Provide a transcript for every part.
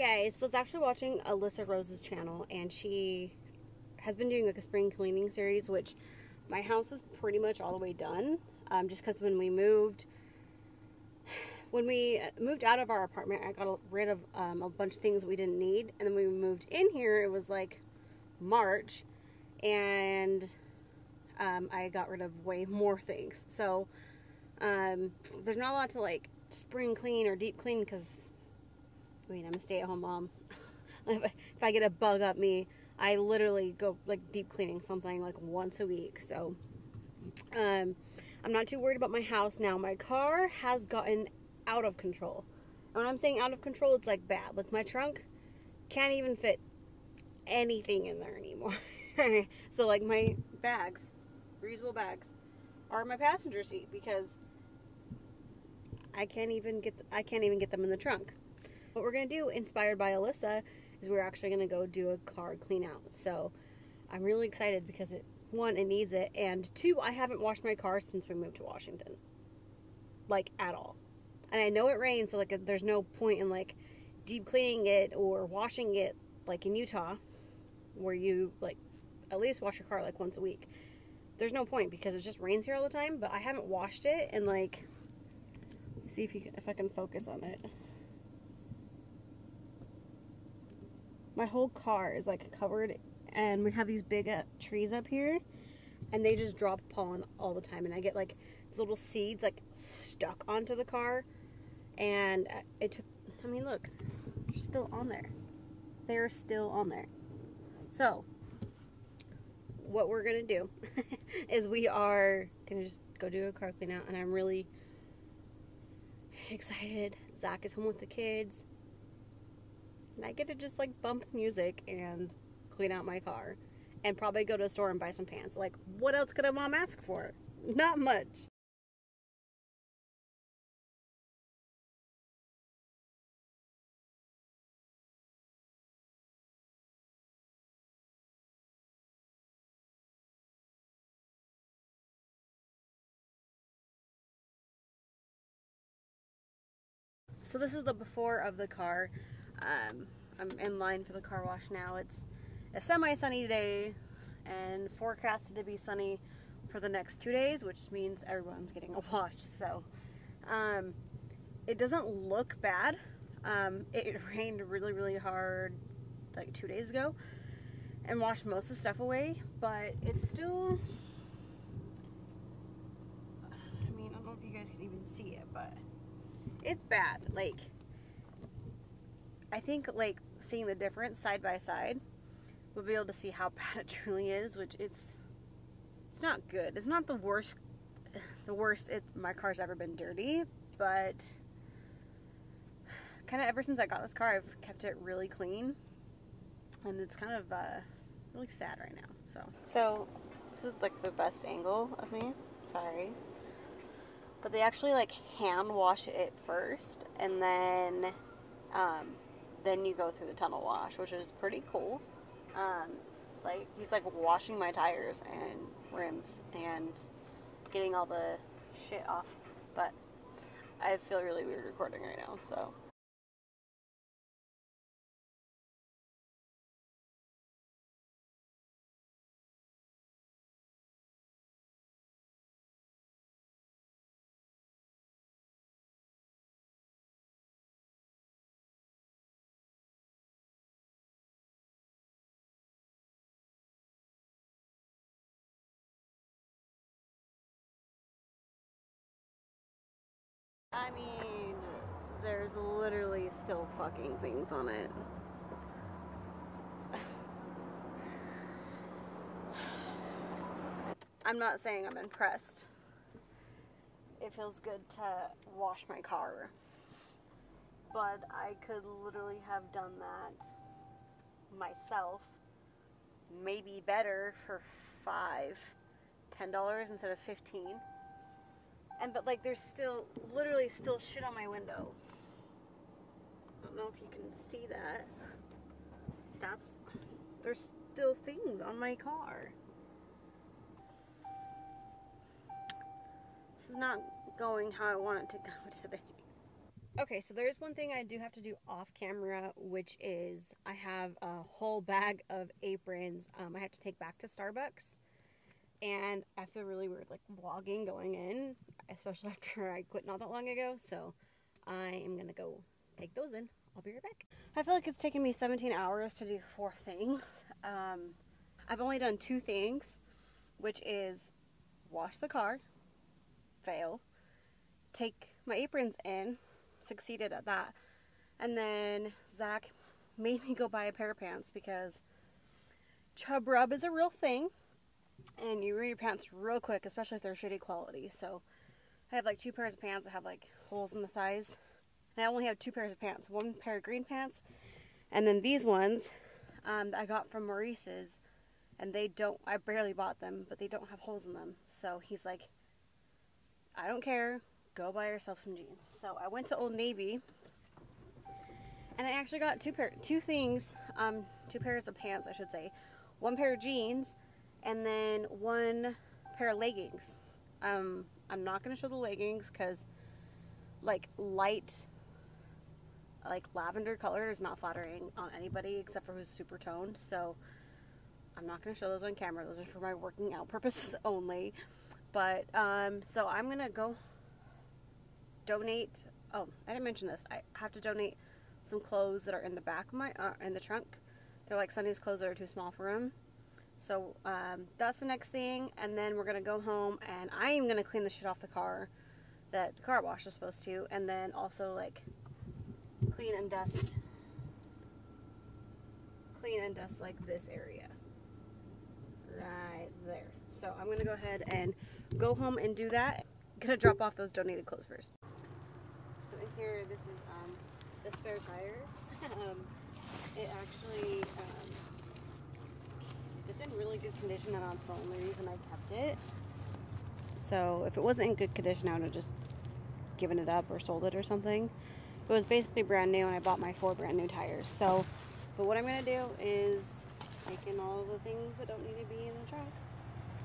guys, so I was actually watching Alyssa Rose's channel, and she has been doing like a spring cleaning series, which my house is pretty much all the way done, just because when we moved out of our apartment, I got rid of a bunch of things we didn't need, and then when we moved in here, it was like March, and I got rid of way more things. So there's not a lot to like spring clean or deep clean, because I mean, I'm a stay-at-home mom. If I get a bug up me, I literally go like deep cleaning something like once a week. So I'm not too worried about my house now. My car has gotten out of control. And when I'm saying out of control, it's like bad. Like my trunk can't even fit anything in there anymore. So like my bags, reusable bags, are my passenger seat because I can't even get them in the trunk. What we're gonna do, inspired by Alyssa, is we're actually gonna go do a car clean out. So I'm really excited because one, it needs it, and two, I haven't washed my car since we moved to Washington, like at all. And I know it rains, so like there's no point in like deep cleaning it or washing it like in Utah, where you like at least wash your car like once a week. There's no point because it just rains here all the time. But I haven't washed it, and like, see if I can focus on it. My whole car is like covered, and we have these big trees up here, and they just drop pollen all the time, and I get like these little seeds like stuck onto the car, and it took, I mean, look, they're still on there. They're still on there. So what we're gonna do is we are gonna just go do a car clean out, and I'm really excited. Zach is home with the kids, and I get to just like bump music and clean out my car, and probably go to a store and buy some pants. Like, what else could a mom ask for? Not much. So this is the before of the car. I'm in line for the car wash now. It's a semi-sunny day and forecasted to be sunny for the next 2 days, which means everyone's getting a wash. So it doesn't look bad. It rained really, really hard like 2 days ago and washed most of the stuff away, but it's still, I mean, I don't know if you guys can even see it, but it's bad. Like, I think like seeing the difference side by side, we'll be able to see how bad it truly is, which it's not good. It's not the worst my car's ever been dirty, but kind of ever since I got this car, I've kept it really clean, and it's kind of really sad right now. So this is like the best angle of me, sorry, but they actually like hand wash it first, and then you go through the tunnel wash, which is pretty cool. Like he's like washing my tires and rims and getting all the shit off, but I feel really weird recording right now, so. I mean, there's literally still fucking things on it. I'm not saying I'm impressed. It feels good to wash my car, but I could literally have done that myself, maybe better, for $10 instead of $15. But like there's still, literally still shit on my window. I don't know if you can see that. There's still things on my car. This is not going how I want it to go today. Okay, so there's one thing I do have to do off camera, which is I have a whole bag of aprons I have to take back to Starbucks. And I feel really weird, like, vlogging going in, especially after I quit not that long ago. So I am going to go take those in. I'll be right back. I feel like it's taken me 17 hours to do 4 things. I've only done 2 things, which is wash the car, fail, take my aprons in, succeeded at that, and then Zach made me go buy a pair of pants because chub rub is a real thing and you ruin your pants real quick, especially if they're shitty quality. So I have like 2 pairs of pants that have like holes in the thighs, and I only have 2 pairs of pants, one pair of green pants and then these ones that I got from Maurice's, and they don't, I barely bought them, but they don't have holes in them. So he's like, I don't care, go buy yourself some jeans. So I went to Old Navy and I actually got two pairs of pants, I should say, one pair of jeans and then one pair of leggings. I'm not gonna show the leggings because like light, like lavender color is not flattering on anybody except for who's super toned, so I'm not gonna show those on camera. Those are for my working out purposes only. But so I'm gonna go donate. Oh, I didn't mention this. I have to donate some clothes that are in the back of my in the trunk. They're like Sunny's clothes that are too small for him. So that's the next thing, and then we're gonna go home and I am gonna clean the shit off the car that the car wash is supposed to, and then also like clean and dust like this area right there. So I'm gonna go ahead and go home and do that. Gonna drop off those donated clothes first. In here, this is the spare tire. It actually it's in really good condition, and that's the only reason I kept it. So if it wasn't in good condition, I would have just given it up or sold it or something. It was basically brand new, and I bought my 4 brand new tires. So, but what I'm gonna do is take in all the things that don't need to be in the trunk,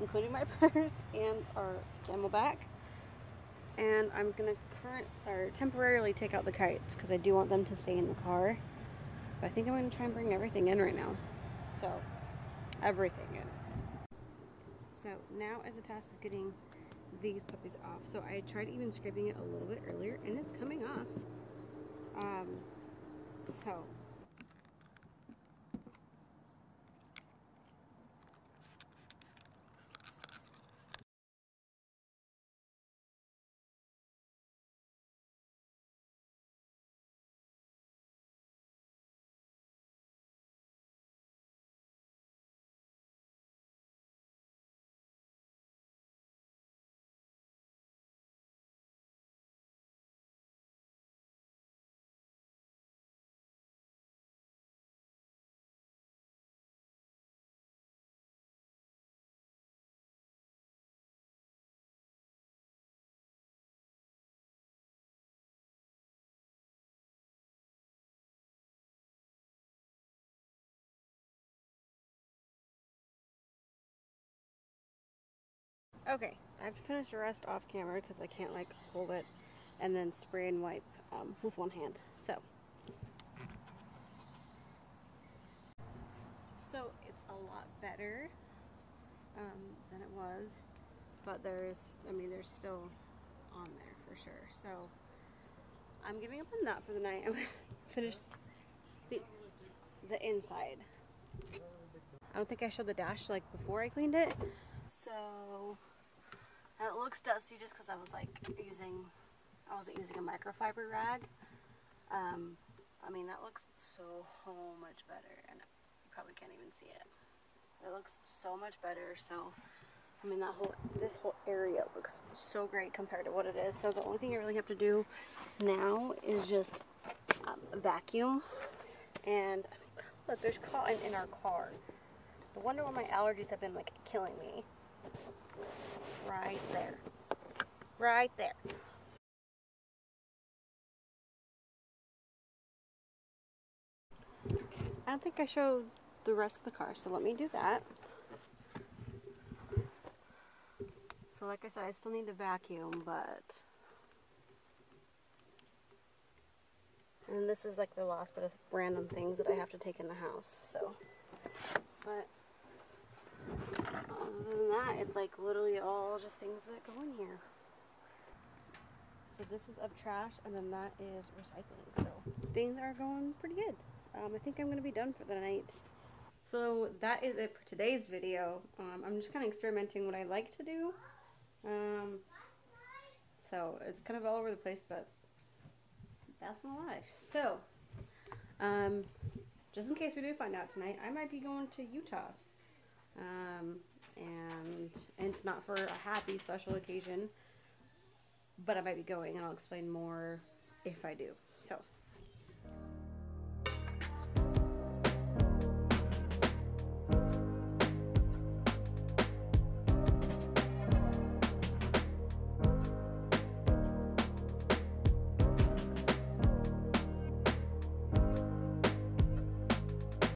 including my purse and our Camelback. And I'm gonna temporarily take out the kites because I do want them to stay in the car. But I think I'm gonna try and bring everything in right now. So, everything in. So now is the task of getting these puppies off. So I tried even scraping it a little bit earlier and it's coming off. Okay, I have to finish the rest off camera because I can't like hold it and then spray and wipe with one hand. So it's a lot better than it was, but there's still on there for sure. So I'm giving up on that for the night. I'm gonna finish the inside. I don't think I showed the dash like before I cleaned it. So. And it looks dusty just because I wasn't using a microfiber rag. I mean, that looks so much better, and you probably can't even see it. It looks so much better. So, I mean, this whole area looks so great compared to what it is. So the only thing I really have to do now is just vacuum. And I mean, look, there's cotton in our car. I wonder why my allergies have been like killing me. Right there. Right there. I don't think I showed the rest of the car, so let me do that. So like I said, I still need to vacuum, but And this is like the last bit of random things that I have to take in the house, so. But other than that, it's like literally all just things that go in here. So this is of trash, and then that is recycling. So things are going pretty good. I think I'm going to be done for the night. So that is it for today's video. I'm just kind of experimenting what I like to do. So it's kind of all over the place, but that's my life. So just in case we do find out tonight, I might be going to Utah. And it's not for a happy special occasion, but I might be going, and I'll explain more if I do. So.